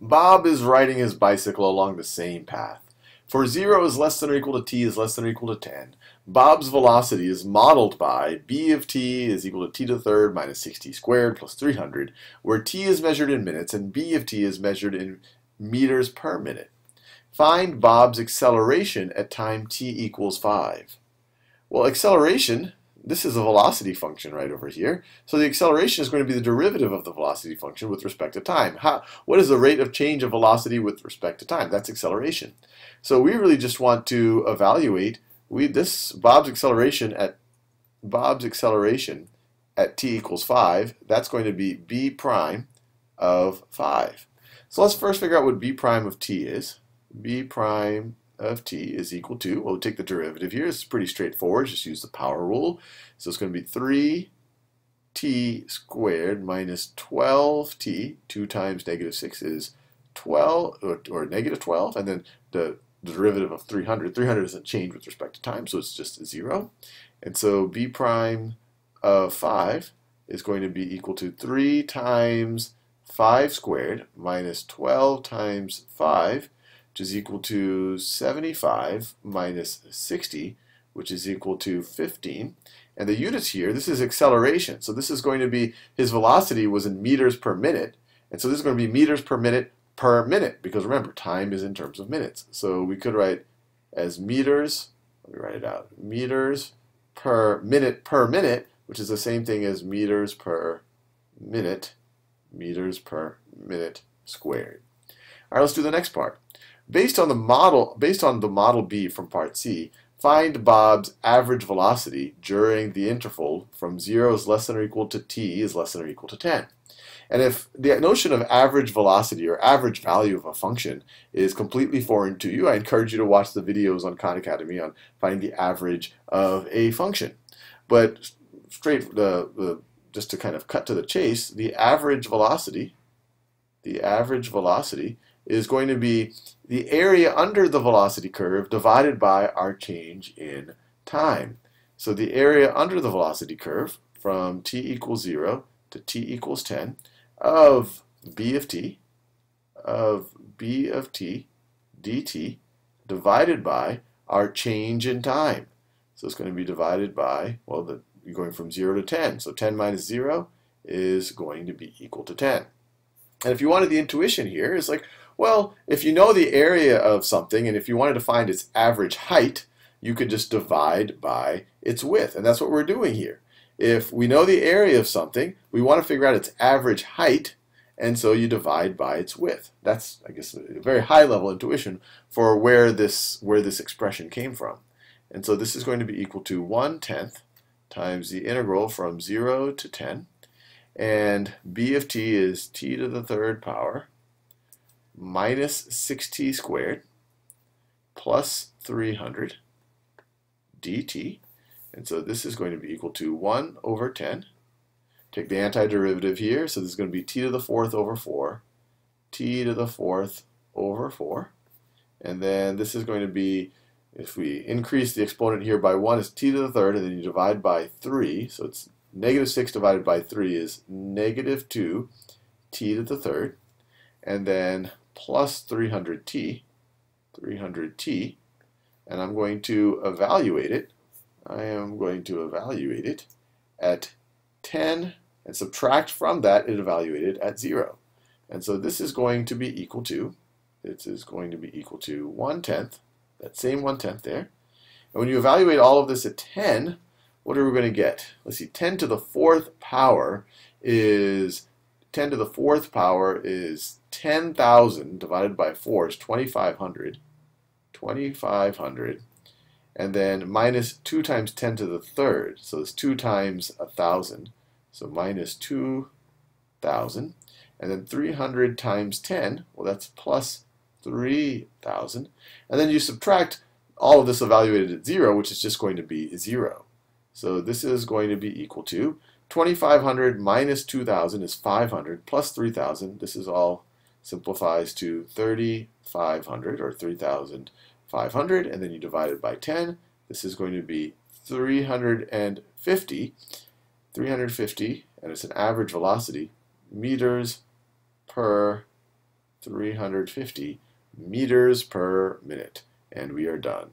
Bob is riding his bicycle along the same path. For 0 is less than or equal to t is less than or equal to 10, Bob's velocity is modeled by b of t is equal to t to the third minus 6t squared plus 300, where t is measured in minutes and b of t is measured in meters per minute. Find Bob's acceleration at time t equals 5. Well, acceleration, this is a velocity function right over here. So the acceleration is going to be the derivative of the velocity function with respect to time. What is the rate of change of velocity with respect to time? That's acceleration. So we really just want to evaluate Bob's acceleration at t equals 5. That's going to be b prime of 5. So let's first figure out what b prime of t is. B prime of t is equal to, well, we'll take the derivative here. It's pretty straightforward. Just use the power rule. So it's going to be 3t squared minus 12t. 2 times negative 6 is 12, or negative 12. And then the derivative of 300. 300 doesn't change with respect to time, so it's just 0. And so b prime of 5 is going to be equal to 3 times 5 squared minus 12 times 5, which is equal to 75 minus 60, which is equal to 15. And the units here, this is acceleration. So this is going to be, his velocity was in meters per minute. And so this is going to be meters per minute, because remember, time is in terms of minutes. So we could write as meters, let me write it out, meters per minute, which is the same thing as meters per minute squared. All right, let's do the next part. Based on the model B from part C, find Bob's average velocity during the interval from 0 is less than or equal to t is less than or equal to 10. And if the notion of average velocity or average value of a function is completely foreign to you, I encourage you to watch the videos on Khan Academy on finding the average of a function. But just to kind of cut to the chase, the average velocity is going to be the area under the velocity curve divided by our change in time. So the area under the velocity curve from t equals 0 to t equals 10 of b of t dt divided by our change in time. So it's going to be divided by, well, you're going from 0 to 10. So 10 minus 0 is going to be equal to 10. And if you wanted the intuition here, it's like, well, if you know the area of something and if you wanted to find its average height, you could just divide by its width. And that's what we're doing here. If we know the area of something, we want to figure out its average height, and so you divide by its width. That's, I guess, a very high-level intuition for where this expression came from. And so this is going to be equal to 1/10 times the integral from 0 to 10. And b of t is t to the third power minus 6t squared plus 300 dt. And so this is going to be equal to 1 over 10. Take the antiderivative here. So this is going to be t to the fourth over 4, t to the fourth over 4. And then this is going to be, if we increase the exponent here by 1, it's t to the third, and then you divide by 3. So it's negative 6 divided by 3 is negative 2 t to the third, and then plus 300t, and I'm going to evaluate it. I am going to evaluate it at 10 and subtract from that and evaluate it at 0. And so this is going to be equal to, 1/10, that same 1/10 there. And when you evaluate all of this at 10, what are we going to get? Let's see, 10 to the fourth power is 10,000 divided by 4 is 2,500, and then minus 2 times 10 to the third, so it's 2 times 1,000, so minus 2,000, and then 300 times 10, well, that's plus 3,000, and then you subtract all of this evaluated at 0, which is just going to be 0. So this is going to be equal to 2,500 minus 2,000 is 500 plus 3,000. This is all simplifies to 3,500 or 3,500, and then you divide it by 10. This is going to be 350, and it's an average velocity, meters per 350 meters per minute. And we are done.